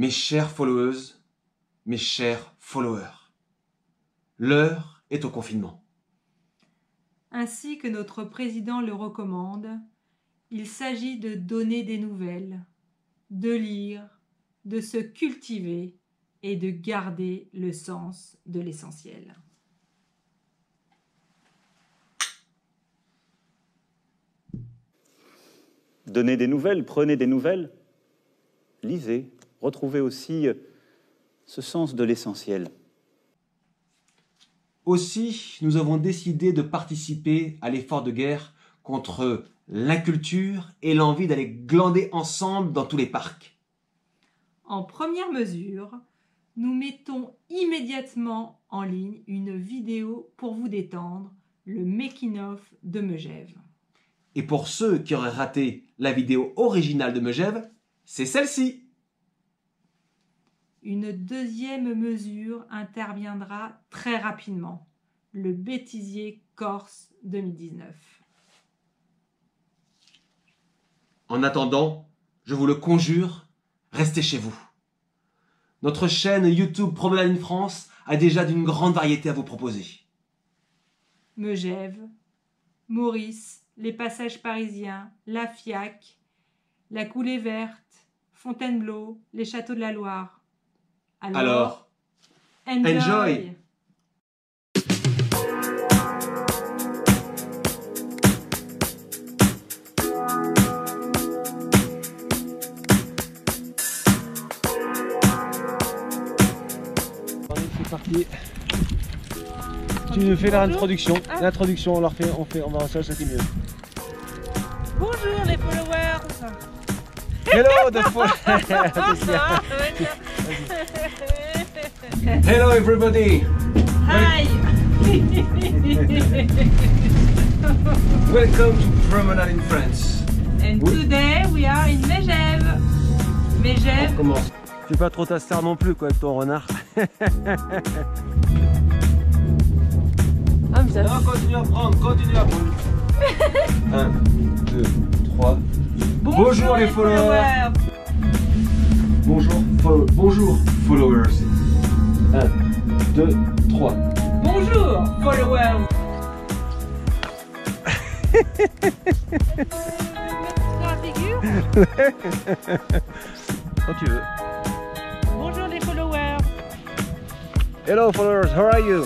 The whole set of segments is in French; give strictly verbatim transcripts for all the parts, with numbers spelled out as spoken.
Mes chères followeuses, mes chers followers, l'heure est au confinement. Ainsi que notre président le recommande, il s'agit de donner des nouvelles, de lire, de se cultiver et de garder le sens de l'essentiel. Donnez des nouvelles, prenez des nouvelles, lisez, retrouvez aussi ce sens de l'essentiel. Aussi, nous avons décidé de participer à l'effort de guerre contre l'inculture et l'envie d'aller glander ensemble dans tous les parcs. En première mesure, nous mettons immédiatement en ligne une vidéo pour vous détendre, le making-of de Megève. Et pour ceux qui auraient raté la vidéo originale de Megève, c'est celle-ci. Une deuxième mesure interviendra très rapidement, le bêtisier Corse deux mille dix-neuf. En attendant, je vous le conjure, restez chez vous. Notre chaîne YouTube Promenade en France a déjà d'une grande variété à vous proposer. Megève, Maurice, les Passages parisiens, La Fiac, La Coulée verte, Fontainebleau, les Châteaux de la Loire. Alors, Alors enjoy, enjoy. Parti. Tu nous fais l'introduction. Ah. L'introduction, on leur fait, on fait, on va en faire ça qui est mieux. Bonjour les followers. Hello the followers. Hello everybody. Hi. Welcome to Promenade in France. And oui. Today we are in Megève. Megève. On commence. Tu es pas trop ta star non plus quoi avec ton renard. Ah mais ça... Non, continue à prendre, continue à prendre. un, deux, trois. Bonjour, Bonjour les followers. followers. Bonjour, follow... Bonjour followers. un, deux, trois. Bonjour followers. Quand tu veux. Bonjour les followers. Hello followers, how are you?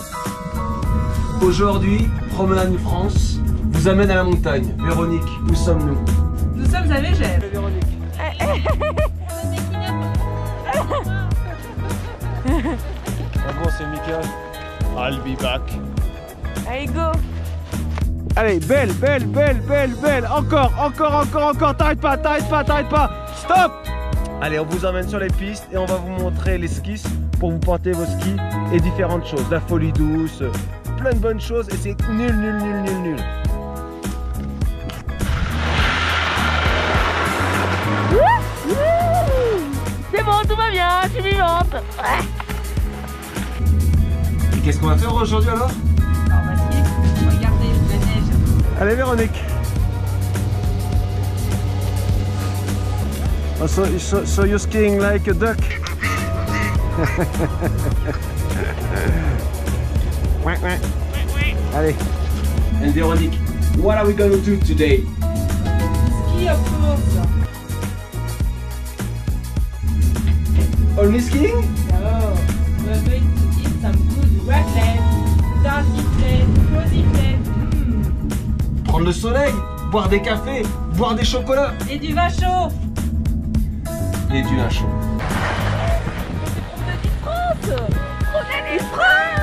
Aujourd'hui, Promenade en France vous amène à la montagne. Véronique, où sommes-nous? Nous sommes à Megève, Véronique. Bon, c'est Mickaël. I'll be back. Allez, go. Allez, belle, belle, belle, belle, belle. Encore, encore, encore, encore. T'arrêtes pas, t'arrêtes pas, t'arrêtes pas. Stop. Allez, on vous emmène sur les pistes et on va vous montrer l'esquisse pour vous porter vos skis et différentes choses. La folie douce, plein de bonnes choses et c'est nul, nul, nul, nul, nul. C'est bon, tout va bien, je suis vivante. Et qu'est-ce qu'on va faire aujourd'hui alors? Alors vas-y, regardez, la neige. Allez Véronique. Oh, so, so, so you're skiing like a duck. Ouais, ouais. Ouais, ouais. Allez. And Véronique, what are we going to do today? Ski of course. Only skiing? No. We're going to eat some good raclette, darky plate, cozy plate. Mm. Prendre le soleil, boire des cafés, boire des chocolats. Et du vin chaud. Et du vin chaud. Promenade en France! Promenade en France!